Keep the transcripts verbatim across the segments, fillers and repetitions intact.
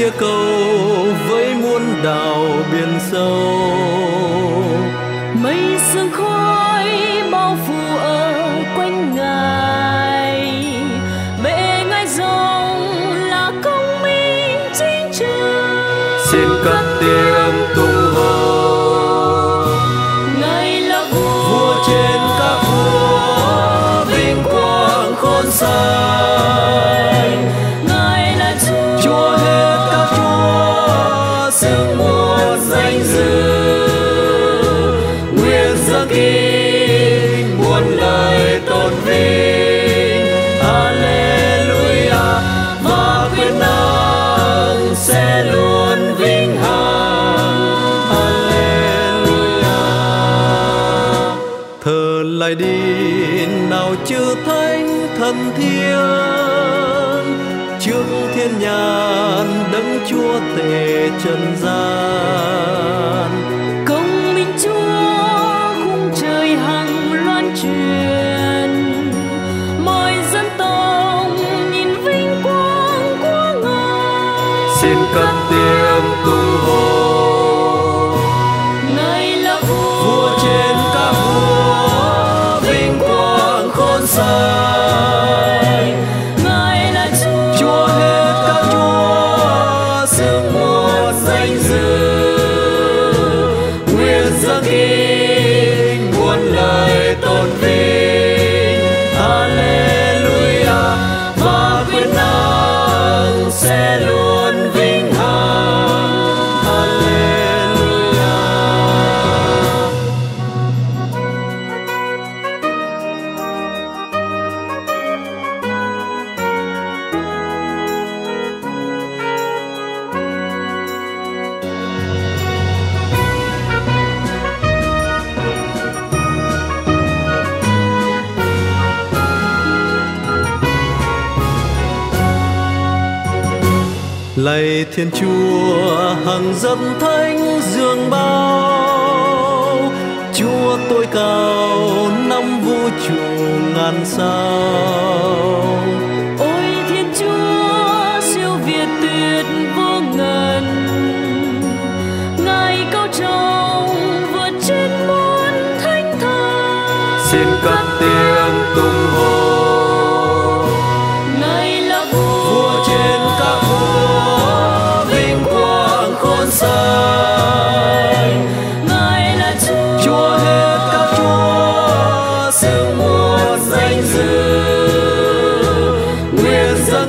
đĩa câu với muôn đảo biển sâu. Mây sương khói bao phủ ở quanh ngài, bệ ngài rồng là công minh chính trực. Xin cất tiếng tung hô, ngài là vua, vua trên các vua, vinh quang khôn xa. Đi nào chư thánh thần thiêng, trước thiên nhàn đấng Chúa tể trần gian. Công minh Chúa khung trời hằng loan truyền, mọi dân tộc nhìn vinh quang của ngài. Xin cất tiếng tung hô, ngài là Chúa, Chúa hết các Chúa, sự một danh dự, nguyện giơ kinh muôn lời tôn vinh. Hallelujah, và quyền năng sẽ luôn vinh hằng. Lạy Thiên Chúa hằng dân thánh dường bao, Chúa tối cao năm vũ trụ ngàn sao. Ôi Thiên Chúa siêu việt tuyệt vô ngần, ngài cao trọng vượt trên muôn thánh thần. Xin cất tiếng tung hô, ngài là Chúa, Chúa hết các Chúa, sự một danh dự, nguyện giơ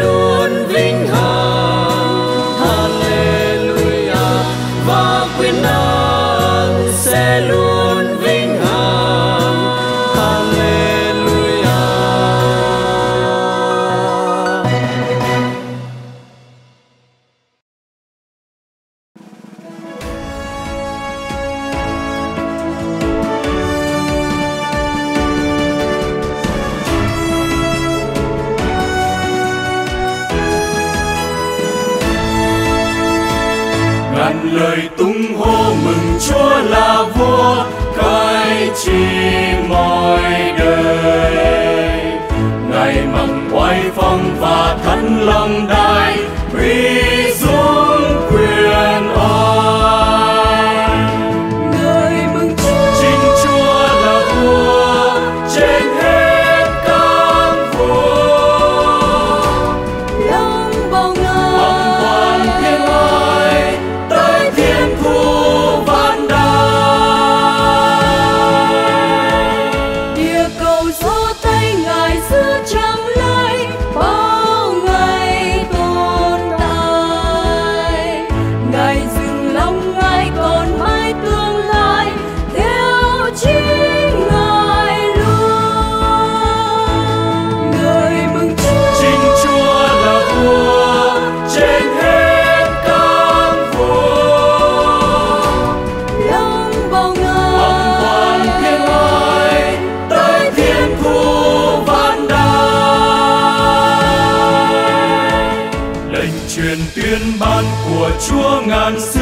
luôn vinh hằng. Hallelujah, và quyền năng sẽ luôn vinh hằng. Lời tung hô mừng Chúa là vua, cai trị mọi đời. Ngài mặc oai phong và thánh long đài, uy dũng quyền oai. Ngài mừng Chúa, chính Chúa là vua trên hết các vua. Lòng bao ngài bằng quan thiên oai, thiên thu vạn đại. Địa cầu gió tay ngài giữ trăm lây, bao ngày tồn tại. Ngài dừng lòng ngài còn mãi tương lai, theo chính ngài luôn. Ngài mừng Chúa, chính Chúa là vua trên hết. Truyền tuyên ban của Chúa ngàn xưa